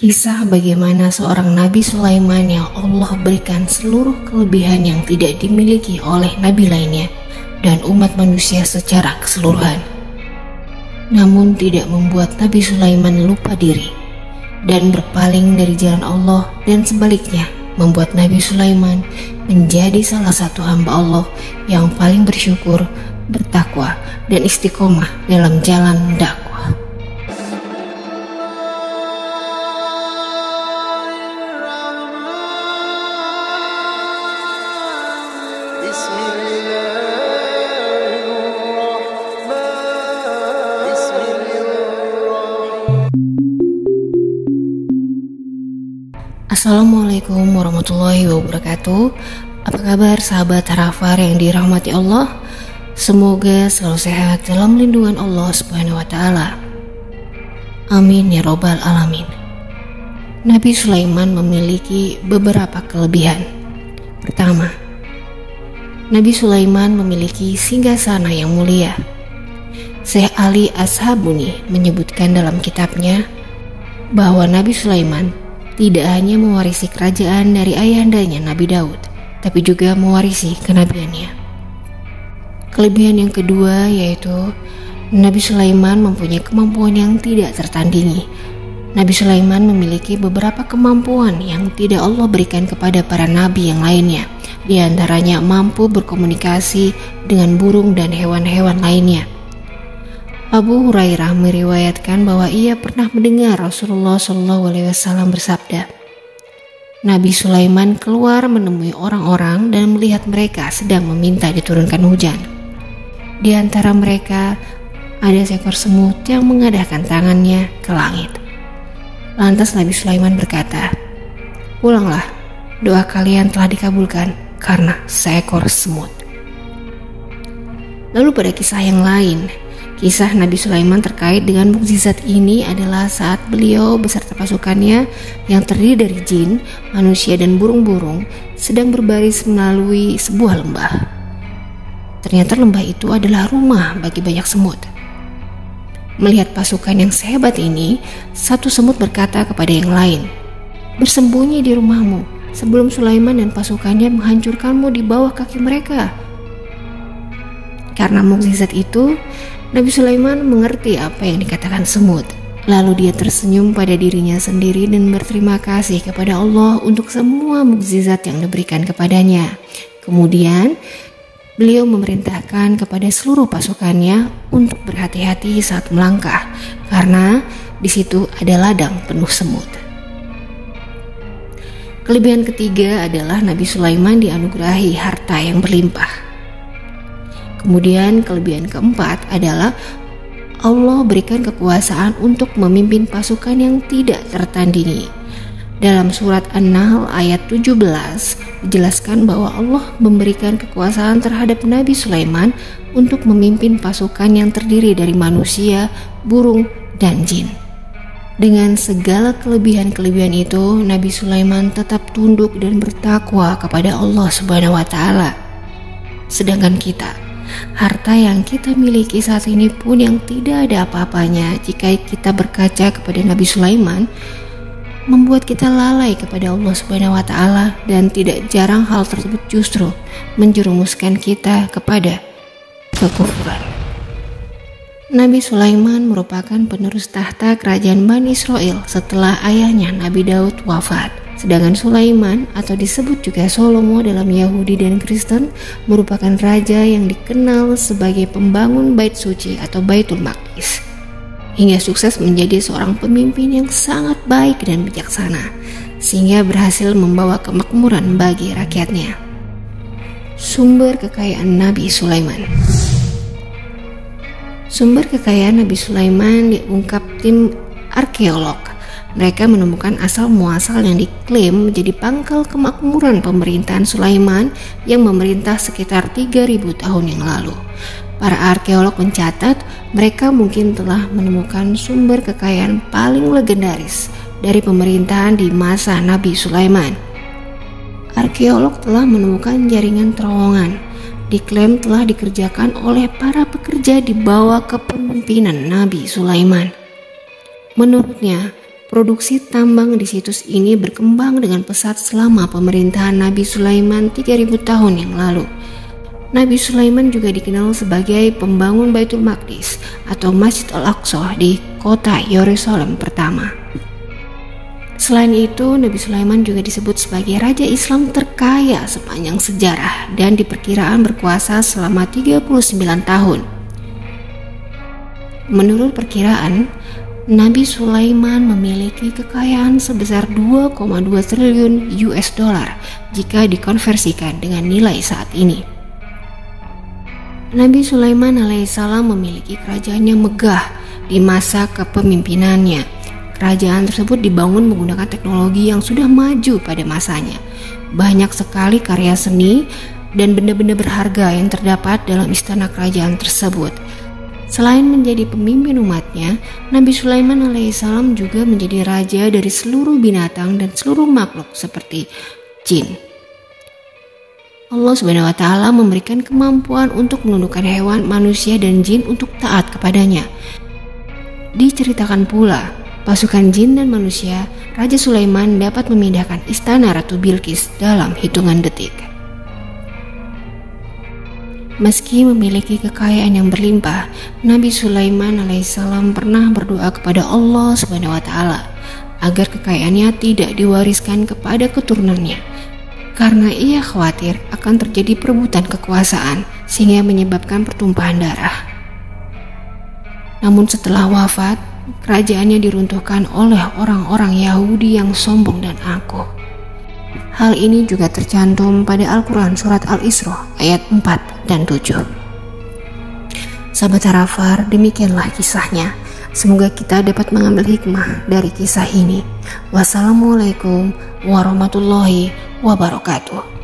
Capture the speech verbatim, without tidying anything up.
Kisah bagaimana seorang Nabi Sulaiman yang Allah berikan seluruh kelebihan yang tidak dimiliki oleh Nabi lainnya dan umat manusia secara keseluruhan. Namun tidak membuat Nabi Sulaiman lupa diri dan berpaling dari jalan Allah, dan sebaliknya membuat Nabi Sulaiman menjadi salah satu hamba Allah yang paling bersyukur, bertakwa, dan istiqomah dalam jalan dakwah. Assalamualaikum warahmatullahi wabarakatuh. Apa kabar sahabat Harafar yang dirahmati Allah? Semoga selalu sehat dalam lindungan Allah Subhanahu wa Ta'ala. Amin ya Robbal Alamin. Nabi Sulaiman memiliki beberapa kelebihan. Pertama, Nabi Sulaiman memiliki singgasana yang mulia. Syaikh Ali Ash Shabuni menyebutkan dalam kitabnya bahwa Nabi Sulaiman tidak hanya mewarisi kerajaan dari ayahandanya Nabi Daud, tapi juga mewarisi kenabiannya. Kelebihan yang kedua yaitu Nabi Sulaiman mempunyai kemampuan yang tidak tertandingi. Nabi Sulaiman memiliki beberapa kemampuan yang tidak Allah berikan kepada para nabi yang lainnya. Di antaranya mampu berkomunikasi dengan burung dan hewan-hewan lainnya. Abu Hurairah meriwayatkan bahwa ia pernah mendengar Rasulullah shallallahu alaihi wasallam bersabda, Nabi Sulaiman keluar menemui orang-orang dan melihat mereka sedang meminta diturunkan hujan. Di antara mereka ada seekor semut yang mengadahkan tangannya ke langit. Lantas Nabi Sulaiman berkata, "Pulanglah, doa kalian telah dikabulkan karena seekor semut." Lalu pada kisah yang lain, kisah Nabi Sulaiman terkait dengan mukjizat ini adalah saat beliau beserta pasukannya yang terdiri dari jin, manusia, dan burung-burung sedang berbaris melalui sebuah lembah. Ternyata lembah itu adalah rumah bagi banyak semut. Melihat pasukan yang sehebat ini, satu semut berkata kepada yang lain, "Bersembunyi di rumahmu sebelum Sulaiman dan pasukannya menghancurkanmu di bawah kaki mereka." Karena mukjizat itu, Nabi Sulaiman mengerti apa yang dikatakan semut. Lalu dia tersenyum pada dirinya sendiri dan berterima kasih kepada Allah untuk semua mukjizat yang diberikan kepadanya. Kemudian beliau memerintahkan kepada seluruh pasukannya untuk berhati-hati saat melangkah, karena di situ ada ladang penuh semut. Kelebihan ketiga adalah Nabi Sulaiman dianugerahi harta yang berlimpah. Kemudian kelebihan keempat adalah Allah berikan kekuasaan untuk memimpin pasukan yang tidak tertandingi. Dalam surat An-Nahl ayat tujuh belas dijelaskan bahwa Allah memberikan kekuasaan terhadap Nabi Sulaiman untuk memimpin pasukan yang terdiri dari manusia, burung, dan jin. Dengan segala kelebihan-kelebihan itu, Nabi Sulaiman tetap tunduk dan bertakwa kepada Allah Subhanahu wa Ta'ala. Sedangkan kita, harta yang kita miliki saat ini pun yang tidak ada apa-apanya jika kita berkaca kepada Nabi Sulaiman, membuat kita lalai kepada Allah Subhanahu wa Ta'ala, dan tidak jarang hal tersebut justru menjerumuskan kita kepada kekufuran. Nabi Sulaiman merupakan penerus tahta kerajaan Bani Israil setelah ayahnya Nabi Daud wafat. Sedangkan Sulaiman, atau disebut juga Solomon dalam Yahudi dan Kristen, merupakan raja yang dikenal sebagai pembangun Bait Suci atau Baitul Maqdis, hingga sukses menjadi seorang pemimpin yang sangat baik dan bijaksana, sehingga berhasil membawa kemakmuran bagi rakyatnya. Sumber kekayaan Nabi Sulaiman. Sumber kekayaan Nabi Sulaiman diungkap tim arkeolog. Mereka menemukan asal-muasal yang diklaim menjadi pangkal kemakmuran pemerintahan Sulaiman yang memerintah sekitar tiga ribu tahun yang lalu. Para arkeolog mencatat mereka mungkin telah menemukan sumber kekayaan paling legendaris dari pemerintahan di masa Nabi Sulaiman. Arkeolog telah menemukan jaringan terowongan, diklaim telah dikerjakan oleh para pekerja di bawah kepemimpinan Nabi Sulaiman. Menurutnya, Produksi tambang di situs ini berkembang dengan pesat selama pemerintahan Nabi Sulaiman tiga ribu tahun yang lalu. Nabi Sulaiman juga dikenal sebagai pembangun Baitul Maqdis atau Masjid Al-Aqsoh di kota Yerusalem pertama. Selain itu, Nabi Sulaiman juga disebut sebagai Raja Islam terkaya sepanjang sejarah dan diperkiraan berkuasa selama tiga puluh sembilan tahun. Menurut perkiraan, Nabi Sulaiman memiliki kekayaan sebesar dua koma dua triliun U S dollar jika dikonversikan dengan nilai saat ini. Nabi Sulaiman alaihissalam memiliki kerajaan yang megah di masa kepemimpinannya. Kerajaan tersebut dibangun menggunakan teknologi yang sudah maju pada masanya. Banyak sekali karya seni dan benda-benda berharga yang terdapat dalam istana kerajaan tersebut. Selain menjadi pemimpin umatnya, Nabi Sulaiman alaihissalam juga menjadi raja dari seluruh binatang dan seluruh makhluk seperti jin. Allah subhanahu wa taala memberikan kemampuan untuk menundukkan hewan, manusia, dan jin untuk taat kepadanya. Diceritakan pula, pasukan jin dan manusia, Raja Sulaiman dapat memindahkan istana Ratu Bilqis dalam hitungan detik. Meski memiliki kekayaan yang berlimpah, Nabi Sulaiman alaihissalam pernah berdoa kepada Allah subhanahu wa taala agar kekayaannya tidak diwariskan kepada keturunannya, karena ia khawatir akan terjadi perebutan kekuasaan sehingga menyebabkan pertumpahan darah. Namun setelah wafat, kerajaannya diruntuhkan oleh orang-orang Yahudi yang sombong dan angkuh. Hal ini juga tercantum pada Al Qur'an surat Al-Isra ayat empat dan tujuh. Sahabat Harafar, demikianlah kisahnya. Semoga kita dapat mengambil hikmah dari kisah ini. Wassalamualaikum warahmatullahi wabarakatuh.